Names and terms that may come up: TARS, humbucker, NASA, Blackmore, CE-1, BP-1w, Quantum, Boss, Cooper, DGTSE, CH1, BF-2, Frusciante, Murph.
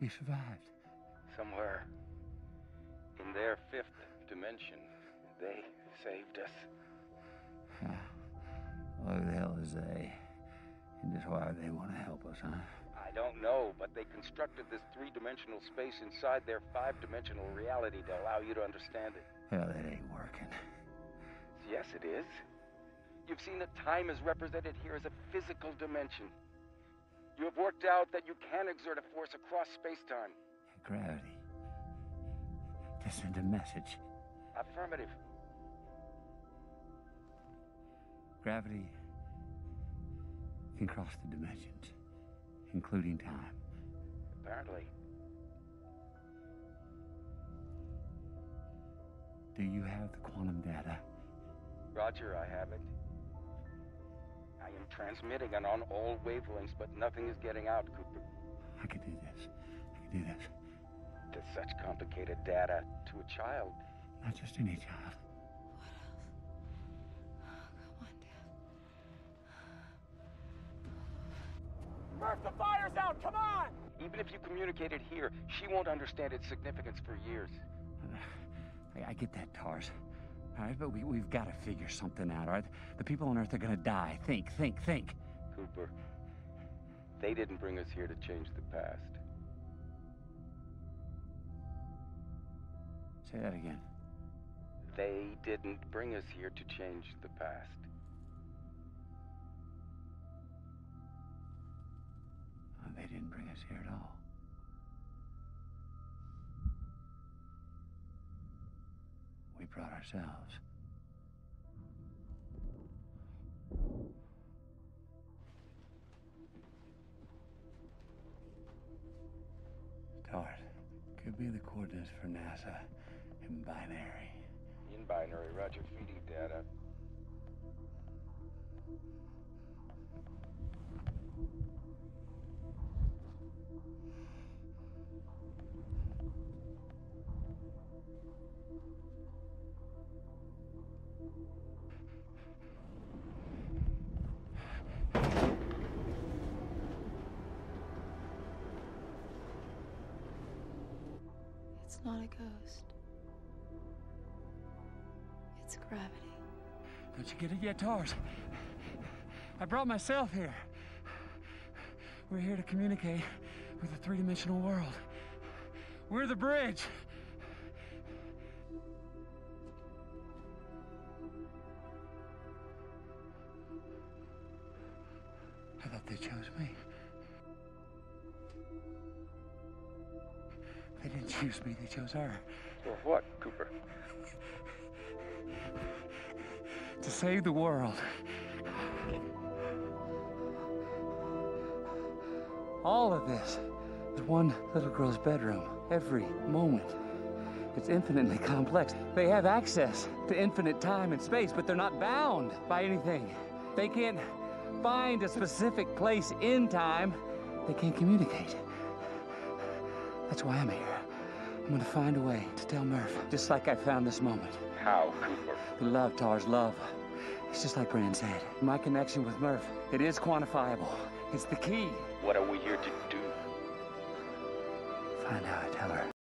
We survived. Somewhere in their fifth dimension, they saved us. Who the hell is they? And just why they want to help us, huh? I don't know, but they constructed this three-dimensional space inside their five-dimensional reality to allow you to understand it. Hell, that ain't working. Yes, it is. You've seen that time is represented here as a physical dimension. You have worked out that you can exert a force across space-time. Gravity. To send a message. Affirmative. Gravity can cross the dimensions, including time. Apparently. Do you have the quantum data? Roger, I have it. I am transmitting and on all wavelengths, but nothing is getting out, Cooper. I could do this. I could do this. To such complicated data, to a child. Not just any child. What else? Oh, come on, Dad. Murph, the fire's out! Come on! Even if you communicate it here, she won't understand its significance for years. I get that, TARS. All right, but we've got to figure something out, all right? The people on Earth are gonna die. Think. Cooper, they didn't bring us here to change the past. Say that again. They didn't bring us here to change the past. Oh, they didn't bring us here at all. We brought ourselves. TARS. Could be the coordinates for NASA in binary. In binary, roger, feeding data. It's not a ghost. It's gravity. Don't you get it yet, TARS? I brought myself here. We're here to communicate with the three-dimensional world. We're the bridge. I thought they chose me. They didn't choose me, they chose her. For what, Cooper? To save the world. All of this is one little girl's bedroom, every moment. It's infinitely complex. They have access to infinite time and space, but they're not bound by anything. They can't find a specific place in time. They can't communicate. That's why I'm here. I'm gonna find a way to tell Murph, just like I found this moment. How, Cooper? Love, TARS, love. It's just like Brand said. My connection with Murph, it is quantifiable. It's the key. What are we here to do? Find out, I tell her.